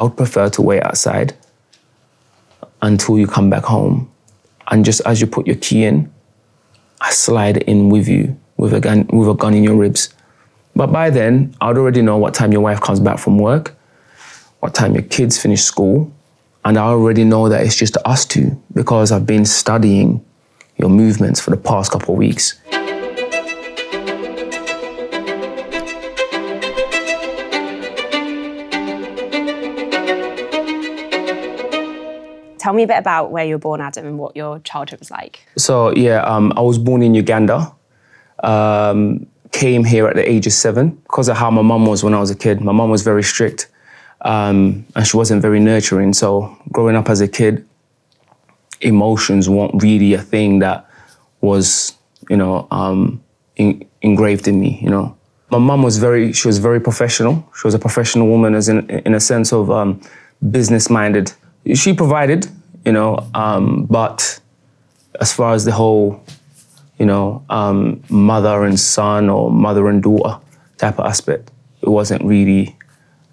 I would prefer to wait outside until you come back home. And just as you put your key in, I slide in with you with a gun in your ribs. But by then, I'd already know what time your wife comes back from work, what time your kids finish school, and I already know that it's just us two because I've been studying your movements for the past couple of weeks. Tell me a bit about where you were born, Adam, and what your childhood was like. So, yeah, I was born in Uganda. Came here at the age of 7 because of how my mum was when I was a kid. My mum was very strict and she wasn't very nurturing. So growing up as a kid, emotions weren't really a thing that was, you know, engraved in me, you know. My mum was very professional. She was a professional woman as in a sense of business-minded. She provided, you know, but as far as the whole, you know, mother and son or mother and daughter type of aspect, it wasn't really,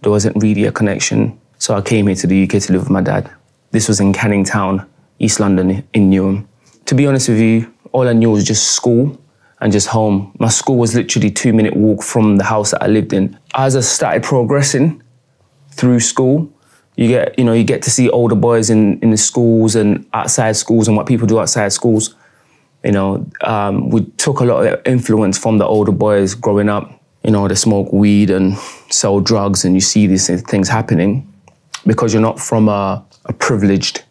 there wasn't really a connection. So I came here to the UK to live with my dad. This was in Canning Town, East London, in Newham. To be honest with you, all I knew was just school and just home. My school was literally a 2-minute walk from the house that I lived in. As I started progressing through school, you get to see older boys in the schools and outside schools and what people do outside schools. You know, we took a lot of influence from the older boys growing up. You know, they smoke weed and sell drugs and you see these things happening because you're not from a privileged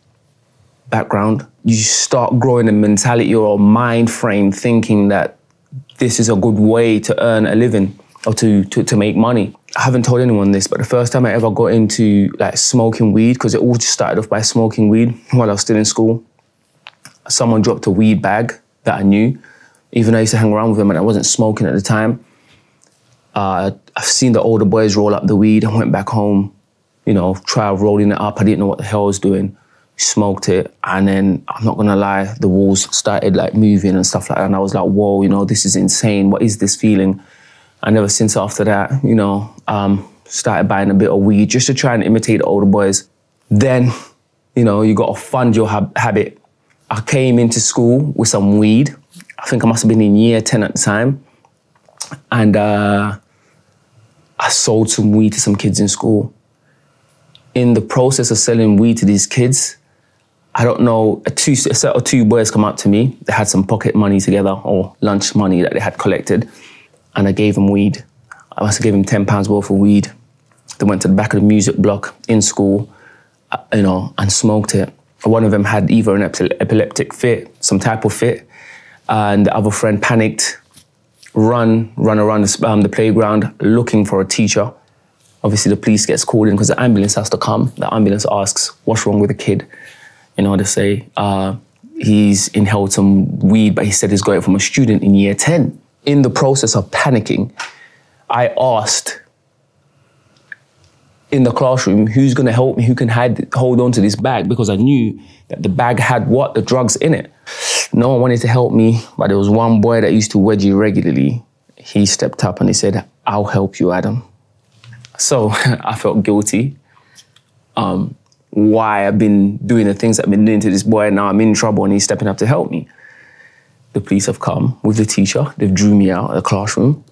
background. You start growing a mentality or a mind frame thinking that this is a good way to earn a living or to make money. I haven't told anyone this, but the first time I ever got into like smoking weed, because it all just started off by smoking weed while I was still in school, someone dropped a weed bag that I knew, even though I used to hang around with them and I wasn't smoking at the time. I've seen the older boys roll up the weed. I went back home, you know, tried rolling it up. I didn't know what the hell I was doing. Smoked it, and then I'm not gonna lie, the walls started like moving and stuff like that. And I was like, whoa, you know, this is insane. What is this feeling? And ever since after that, you know, started buying a bit of weed just to try and imitate the older boys. Then, you know, you gotta fund your habit. I came into school with some weed. I think I must have been in year 10 at the time. And I sold some weed to some kids in school. In the process of selling weed to these kids, I don't know, a set of two boys come up to me. They had some pocket money together or lunch money that they had collected. And I gave them weed. I must have given them £10 worth of weed. They went to the back of the music block in school, you know, and smoked it. One of them had either an epileptic fit, some type of fit, and the other friend panicked, run around the playground looking for a teacher. Obviously, the police gets called in because the ambulance has to come. The ambulance asks, what's wrong with the kid? You know, they say, he's inhaled some weed, but he said he's got it from a student in year 10. In the process of panicking, I asked in the classroom, who's going to help me, who can hold on to this bag? Because I knew that the bag had what? The drugs in it. No one wanted to help me, but there was one boy that used to wedgie regularly. He stepped up and he said, I'll help you, Adam. So I felt guilty. Why I've been doing the things I've been doing to this boy and now I'm in trouble and he's stepping up to help me. The police have come with the teacher. They've drew me out of the classroom.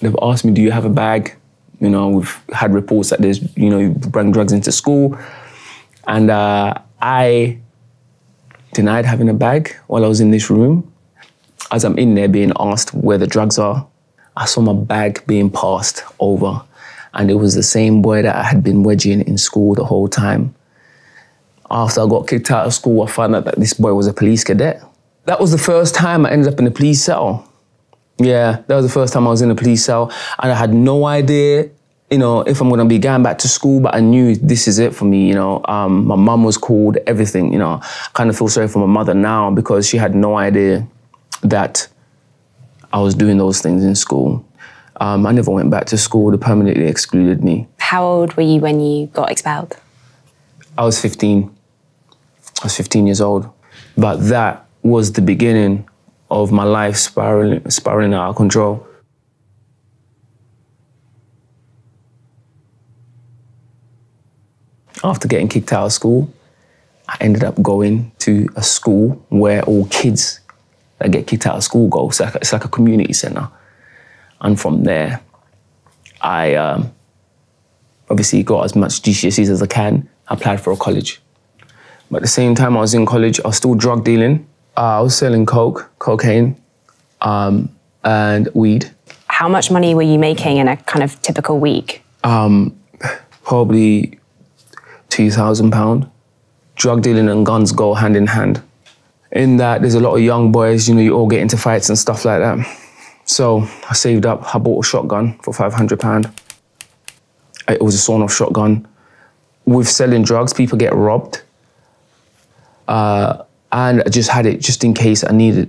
They've asked me, do you have a bag? You know, we've had reports that there's, you know, you bring drugs into school. And I denied having a bag while I was in this room. As I'm in there being asked where the drugs are, I saw my bag being passed over. And it was the same boy that I had been wedging in school the whole time. After I got kicked out of school, I found out that this boy was a police cadet. That was the first time I ended up in a police cell. Yeah, that was the first time I was in a police cell and I had no idea, you know, if I'm going to be going back to school, but I knew this is it for me, you know. My mum was called, everything, you know. I kind of feel sorry for my mother now because she had no idea that I was doing those things in school. I never went back to school. They permanently excluded me. How old were you when you got expelled? I was 15. I was 15 years old. But that was the beginning of my life spiraling out of control. after getting kicked out of school, I ended up going to a school where all kids that get kicked out of school go. It's like a community center. And from there, I obviously got as much GCSEs as I can. I applied for a college. But at the same time I was in college, I was still drug dealing. I was selling cocaine, and weed. How much money were you making in a kind of typical week? Probably £2,000. Drug dealing and guns go hand in hand. In that, there's a lot of young boys, you know, you all get into fights and stuff like that. So I saved up, I bought a shotgun for £500. It was a sawn-off shotgun. With selling drugs, people get robbed. And I just had it just in case I needed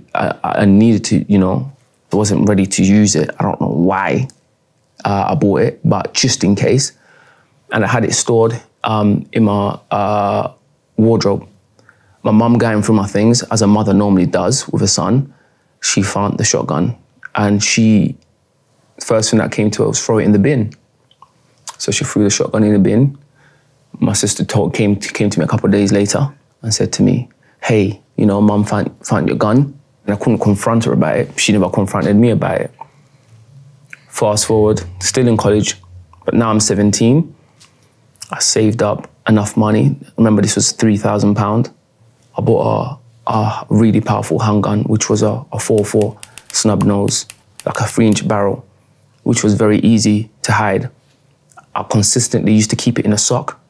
to, you know, I wasn't ready to use it. I don't know why I bought it, but just in case. And I had it stored in my wardrobe. My mum going through my things, as a mother normally does with a son, she found the shotgun. And she, first thing that came to her was throw it in the bin. So she threw the shotgun in the bin. My sister came to me a couple of days later and said to me, hey, you know, mum found your gun. And I couldn't confront her about it. She never confronted me about it. Fast forward, still in college, but now I'm 17. I saved up enough money. Remember, this was £3,000. I bought a really powerful handgun, which was a 4.4 snub nose, like a 3-inch barrel, which was very easy to hide. I consistently used to keep it in a sock,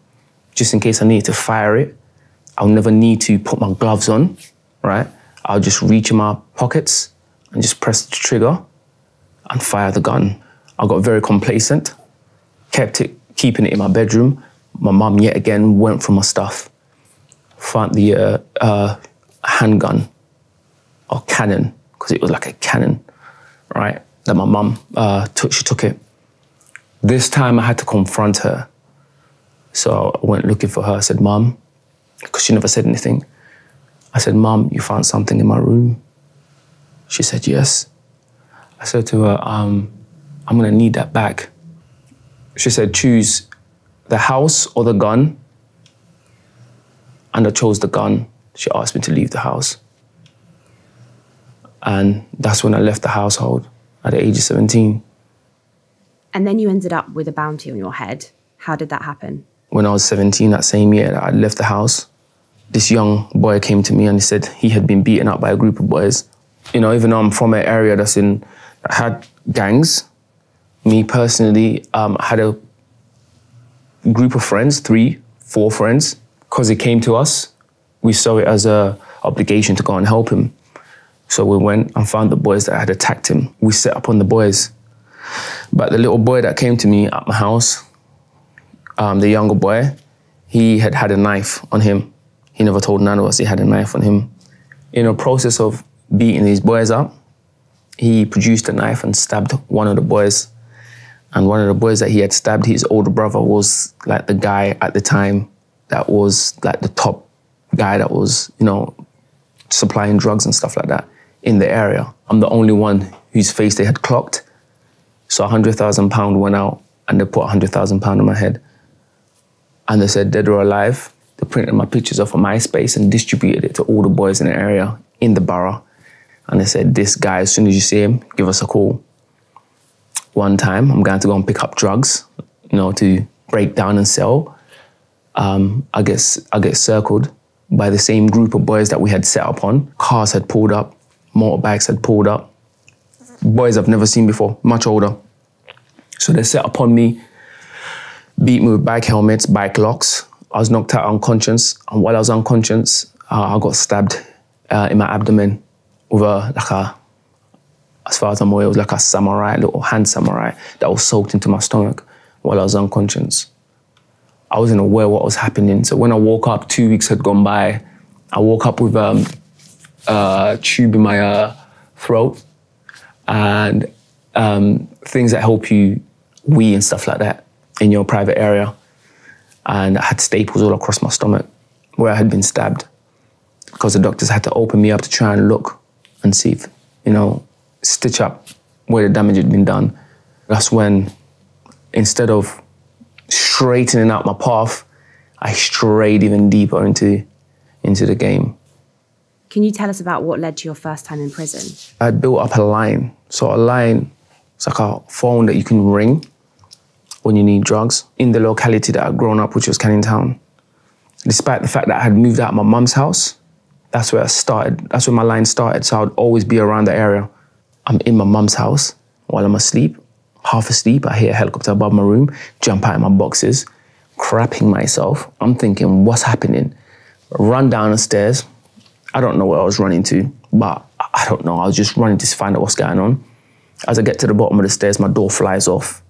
just in case I needed to fire it. I'll never need to put my gloves on, right? I'll just reach in my pockets and just press the trigger and fire the gun. I got very complacent, keeping it in my bedroom. My mum yet again went through my stuff, found the handgun or cannon, because it was like a cannon, right? That my mum she took it. This time I had to confront her. So I went looking for her. I said, Mum, because she never said anything. I said, Mum, you found something in my room? She said, yes. I said to her, I'm gonna need that back. She said, choose the house or the gun. And I chose the gun. She asked me to leave the house. And that's when I left the household at the age of 17. And then you ended up with a bounty on your head. How did that happen? When I was 17, that same year that I left the house, this young boy came to me and he said he had been beaten up by a group of boys. You know, even though I'm from an area that had gangs, me personally, I had a group of friends, 3, 4 friends, because he came to us, we saw it as an obligation to go and help him. So we went and found the boys that had attacked him. We set up on the boys. But the little boy that came to me at my house, the younger boy, he had a knife on him. He never told none of us he had a knife on him. In the process of beating these boys up, he produced a knife and stabbed one of the boys. And one of the boys that he had stabbed, his older brother, was like the guy at the time that was like the top guy that was, you know, supplying drugs and stuff like that in the area. I'm the only one whose face they had clocked. So £100,000 went out and they put £100,000 on my head. And they said, dead or alive. They printed my pictures off of MySpace and distributed it to all the boys in the area, in the borough. And they said, this guy, as soon as you see him, give us a call. One time, I'm going to go and pick up drugs, you know, to break down and sell. I get circled by the same group of boys that we had set up on. Cars had pulled up, motorbikes had pulled up. Boys I've never seen before, much older. So they set upon me, beat me with bike helmets, bike locks. I was knocked out unconscious, and while I was unconscious, I got stabbed in my abdomen with as far as I'm aware, it was like a samurai, little hand samurai that was soaked into my stomach while I was unconscious. I wasn't aware what was happening. So when I woke up, 2 weeks had gone by. I woke up with a tube in my throat and things that help you wee and stuff like that in your private area. And I had staples all across my stomach where I had been stabbed, because the doctors had to open me up to try and look and see if, you know, stitch up where the damage had been done. That's when, instead of straightening out my path, I strayed even deeper into the game. Can you tell us about what led to your first time in prison? I built up a line. So a line, it's like a phone that you can ring when you need drugs in the locality that I'd grown up, which was Canning Town. Despite the fact that I had moved out of my mum's house, that's where I started. That's where my line started. So I'd always be around the area. I'm in my mum's house while I'm asleep, half asleep. I hear a helicopter above my room, jump out of my boxes, crapping myself. I'm thinking, what's happening? I run down the stairs. I don't know where I was running to, but I don't know. I was just running to find out what's going on. As I get to the bottom of the stairs, my door flies off.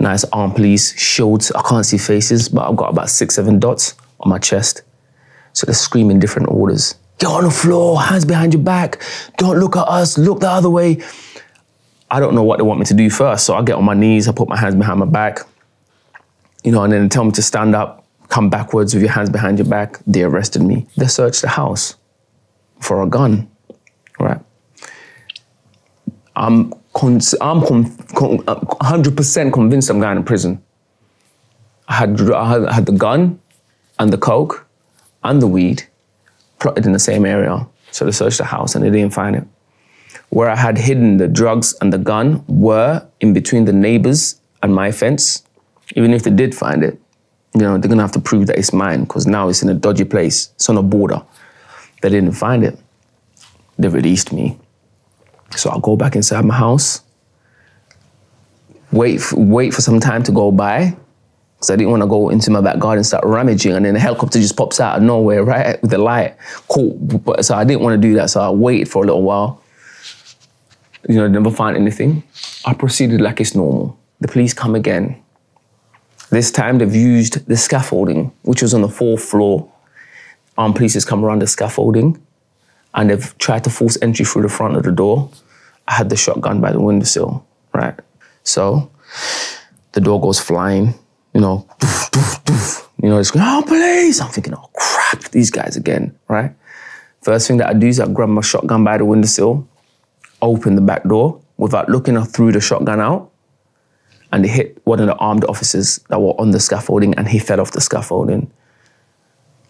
Nice arm police, shields. I can't see faces, but I've got about 6, 7 dots on my chest. So they're screaming different orders. Get on the floor, hands behind your back. Don't look at us, look the other way. I don't know what they want me to do first. So I get on my knees, I put my hands behind my back, you know, and then they tell me to stand up, come backwards with your hands behind your back. They arrested me. They searched the house for a gun, right? I'm 100% convinced I'm going to prison. I had the gun and the coke and the weed plotted in the same area. So they searched the house and they didn't find it. Where I had hidden the drugs and the gun were in between the neighbors and my fence. Even if they did find it, you know, they're gonna have to prove that it's mine because now it's in a dodgy place. It's on a border. They didn't find it. They released me. So I'll go back inside my house, wait for some time to go by, because I didn't want to go into my back garden and start rummaging, and then the helicopter just pops out of nowhere, right, with the light. Cool. So I didn't want to do that, so I waited for a little while. You know, never found anything. I proceeded like it's normal. The police come again. This time they've used the scaffolding, which was on the 4th floor. Armed police has come around the scaffolding, and they've tried to force entry through the front of the door. I had the shotgun by the windowsill, right? So the door goes flying, you know, doof, doof, doof. You know, it's going, oh, police! I'm thinking, oh, crap, these guys again, right? First thing that I do is I grab my shotgun by the windowsill, open the back door without looking, I threw the shotgun out, and it hit one of the armed officers that were on the scaffolding, and he fell off the scaffolding.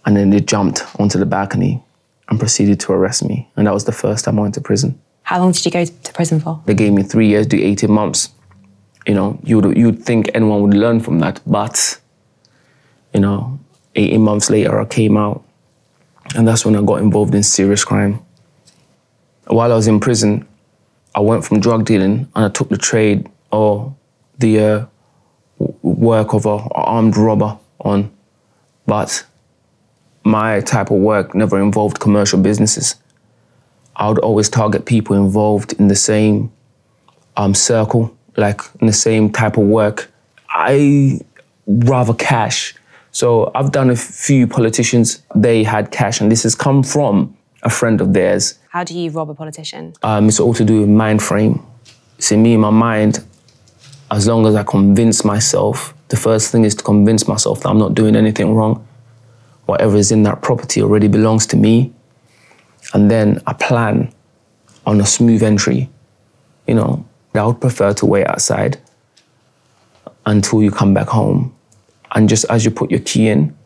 And then they jumped onto the balcony and proceeded to arrest me. And that was the first time I went to prison. How long did you go to prison for? They gave me 3 years, do 18 months. You know, you'd think anyone would learn from that, but, you know, 18 months later I came out, and that's when I got involved in serious crime. While I was in prison, I went from drug dealing and I took the trade or the work of an armed robber on, but my type of work never involved commercial businesses. I would always target people involved in the same circle, like in the same type of work. I rather cash. So I've done a few politicians, they had cash, and this has come from a friend of theirs. How do you rob a politician? It's all to do with mind frame. See, me in my mind, as long as I convince myself, the first thing is to convince myself that I'm not doing anything wrong. Whatever is in that property already belongs to me. And then I plan on a smooth entry. You know, I would prefer to wait outside until you come back home. And just as you put your key in,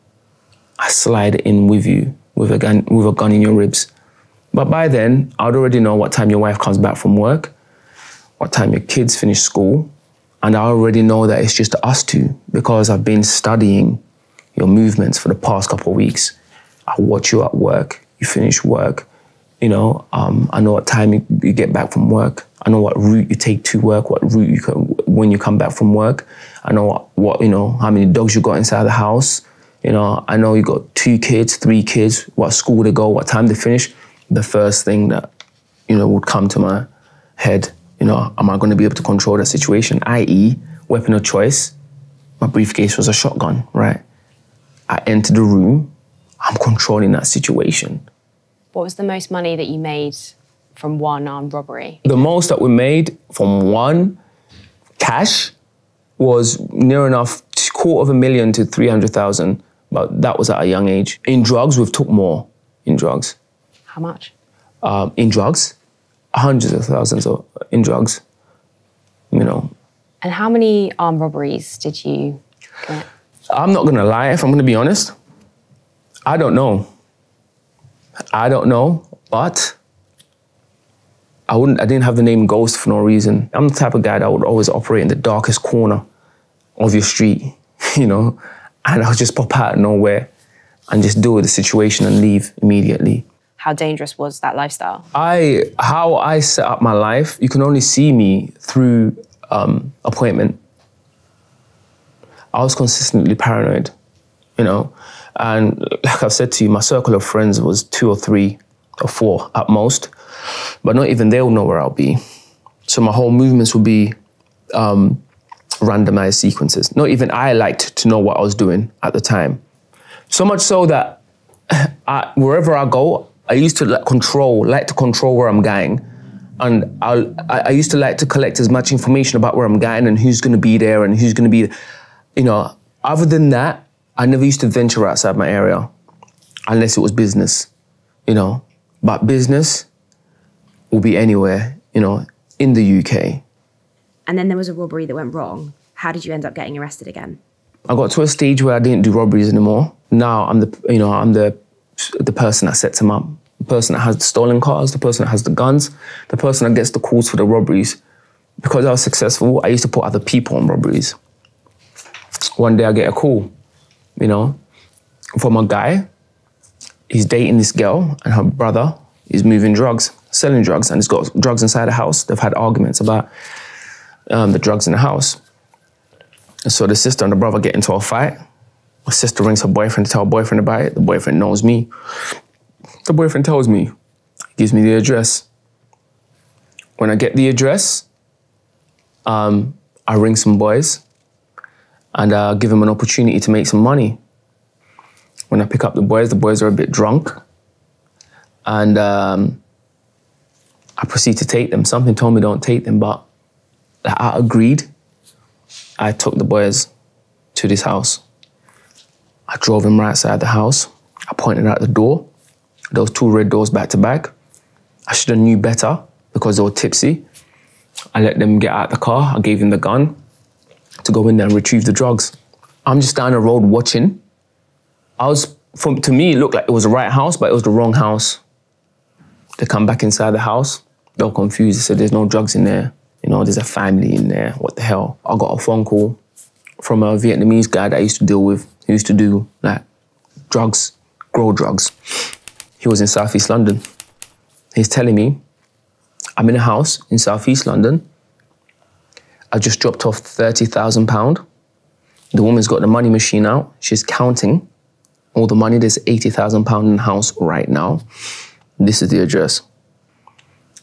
I slide in with you with a gun in your ribs. But by then, I'd already know what time your wife comes back from work, what time your kids finish school. And I already know that it's just us two because I've been studying your movements for the past couple of weeks. I watch you at work, you finish work, you know, I know what time you get back from work. I know what route you take to work, what route you can, when you come back from work. I know what, you know, how many dogs you got inside the house. You know, I know you got 2 kids, 3 kids, what school they go, what time they finish. The first thing that, you know, would come to my head, you know, am I gonna be able to control that situation? i.e. weapon of choice, my briefcase was a shotgun, right? I entered the room, I'm controlling that situation. What was the most money that you made from one armed robbery? The most that we made from one cash was near enough £250,000 to 300,000, but that was at a young age. In drugs, we've took more in drugs. How much? In drugs, hundreds of thousands in drugs, you know. And how many armed robberies did you commit? I'm not gonna lie, if I'm gonna be honest, I don't know. I don't know, but I didn't have the name Ghost for no reason. I'm the type of guy that would always operate in the darkest corner of your street, you know, and I'll just pop out of nowhere and just deal with the situation and leave immediately. How dangerous was that lifestyle? How I set up my life, you can only see me through appointment. I was consistently paranoid, you know? And like I've said to you, my circle of friends was 2 or 3 or 4 at most, but not even they'll know where I'll be. So my whole movements would be randomized sequences. Not even I liked to know what I was doing at the time. So much so that wherever I go, I used to like to control where I'm going. And I used to like to collect as much information about where I'm going and who's gonna be there and who's gonna be, you know. Other than that, I never used to venture outside my area unless it was business, you know. But business will be anywhere, you know, in the UK. And then there was a robbery that went wrong. How did you end up getting arrested again? I got to a stage where I didn't do robberies anymore. Now I'm the person that sets them up. The person that has the stolen cars, the person that has the guns, the person that gets the calls for the robberies. Because I was successful, I used to put other people on robberies. One day I get a call, you know, from a guy. He's dating this girl and her brother is moving drugs, selling drugs, and he's got drugs inside the house. They've had arguments about the drugs in the house. And so the sister and the brother get into a fight. My sister rings her boyfriend to tell her boyfriend about it. The boyfriend knows me. The boyfriend tells me, gives me the address. When I get the address, I ring some boys and give them an opportunity to make some money. When I pick up the boys are a bit drunk. And I proceed to take them. Something told me don't take them, but I agreed. I took the boys to this house. I drove them right outside the house. I pointed out the door. There was 2 red doors back to back. I should have knew better because they were tipsy. I let them get out of the car. I gave them the gun to go in there and retrieve the drugs. I'm just down the road watching. To me, it looked like it was the right house, but it was the wrong house. They come back inside the house. They were confused. They said, there's no drugs in there. You know, there's a family in there. What the hell? I got a phone call from a Vietnamese guy that I used to deal with. He used to do like drugs, grow drugs. He was in Southeast London. He's telling me, I'm in a house in Southeast London. I just dropped off £30,000. The woman's got the money machine out. She's counting all the money. There's £80,000 in the house right now. This is the address.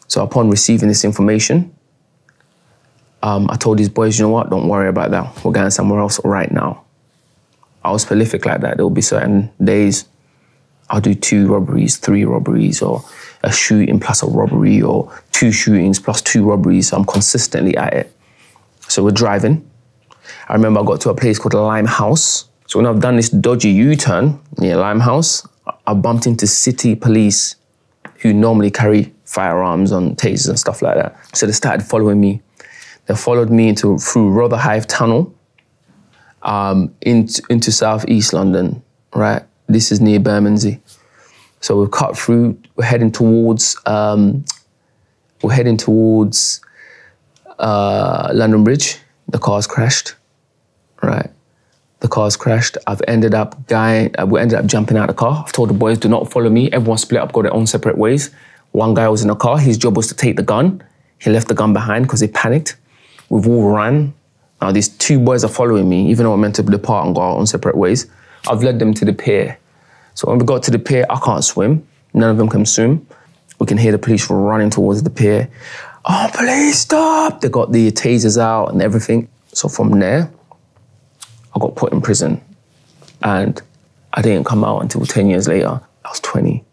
So upon receiving this information, I told these boys, you know what, don't worry about that. We're going somewhere else right now. I was prolific like that. There will be certain days I'll do 2 robberies, 3 robberies, or a shooting plus a robbery, or 2 shootings plus 2 robberies. I'm consistently at it. So we're driving. I remember I got to a place called Limehouse. So when I've done this dodgy U-turn near Limehouse, I bumped into city police who normally carry firearms on tasers and stuff like that. So they started following me. They followed me through Rotherhithe Tunnel into Southeast London, right? This is near Bermondsey. So we've cut through, we're heading towards London Bridge. The car's crashed, right? The car's crashed. We ended up jumping out of the car. I've told the boys, do not follow me. Everyone split up, go their own separate ways. One guy was in the car, his job was to take the gun. He left the gun behind because he panicked. We've all run. Now these 2 boys are following me, even though we're meant to depart and go our own separate ways. I've led them to the pier. So when we got to the pier, I can't swim. None of them can swim. We can hear the police running towards the pier. Oh, police, stop! They got the tasers out and everything. So from there, I got put in prison. And I didn't come out until 10 years later. I was 20.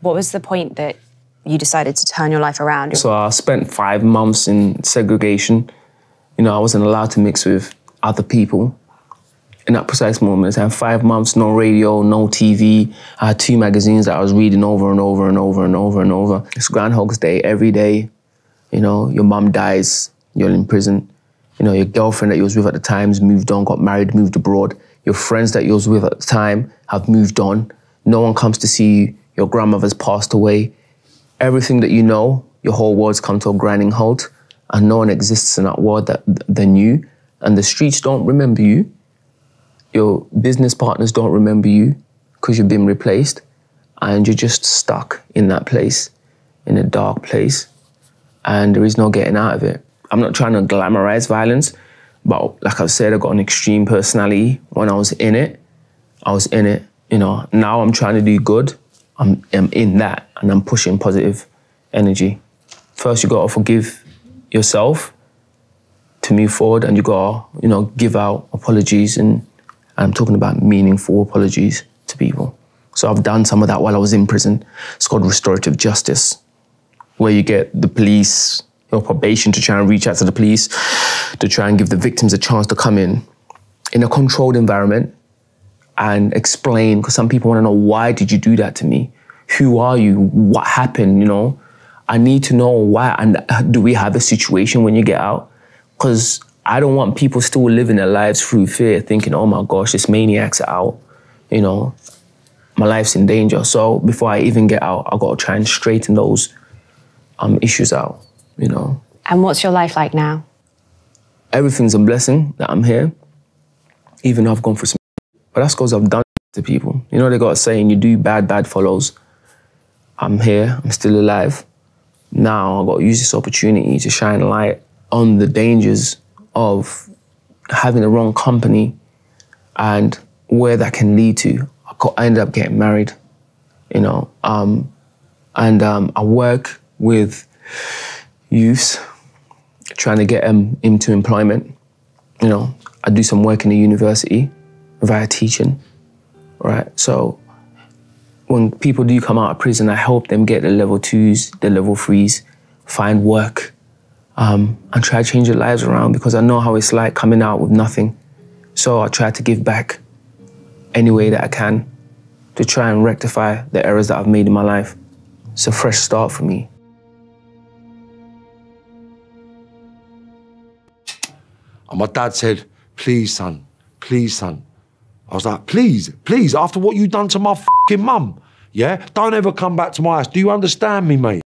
What was the point that you decided to turn your life around? So I spent 5 months in segregation. You know, I wasn't allowed to mix with other people in that precise moment. I had 5 months, no radio, no TV. I had 2 magazines that I was reading over and over and over and over and over. It's Groundhog's Day every day. You know, your mum dies, you're in prison. You know, your girlfriend that you was with at the time's moved on, got married, moved abroad. Your friends that you was with at the time have moved on. No one comes to see you. Your grandmother's passed away. Everything that you know, your whole world's come to a grinding halt, and no one exists in that world that than you. And the streets don't remember you. Your business partners don't remember you because you've been replaced, and you're just stuck in that place, in a dark place, and there is no getting out of it. I'm not trying to glamorize violence, but like I've said, I got an extreme personality. When I was in it, I was in it. You know, now I'm trying to do good. I'm in that, and I'm pushing positive energy. First, you gotta forgive yourself to move forward, and you gotta, you know, give out apologies, and I'm talking about meaningful apologies to people. So I've done some of that while I was in prison. It's called restorative justice, where you get the police, your probation, to try and reach out to the police, to try and give the victims a chance to come in a controlled environment, and explain, because some people want to know, why did you do that to me? Who are you? What happened? You know, I need to know why. And do we have a situation when you get out? Because I don't want people still living their lives through fear, thinking, oh my gosh, this maniac's out. You know, my life's in danger. So before I even get out, I've got to try and straighten those issues out, you know. And what's your life like now? Everything's a blessing that I'm here, even though I've gone through some. But that's because I've done to people. You know, they got a saying, you do bad, bad follows. I'm here, I'm still alive. Now I've got to use this opportunity to shine light on the dangers of having the wrong company and where that can lead to. I ended up getting married, you know, I work with youths, trying to get them into employment. You know, I do some work in the university via teaching, right? So when people do come out of prison, I help them get the level 2s, the level 3s, find work, and try to change their lives around, because I know how it's like coming out with nothing. So I try to give back any way that I can to try and rectify the errors that I've made in my life. It's a fresh start for me. And my dad said, please, son, please, son. I was like, please, please, after what you've done to my fucking mum, yeah? Don't ever come back to my house. Do you understand me, mate?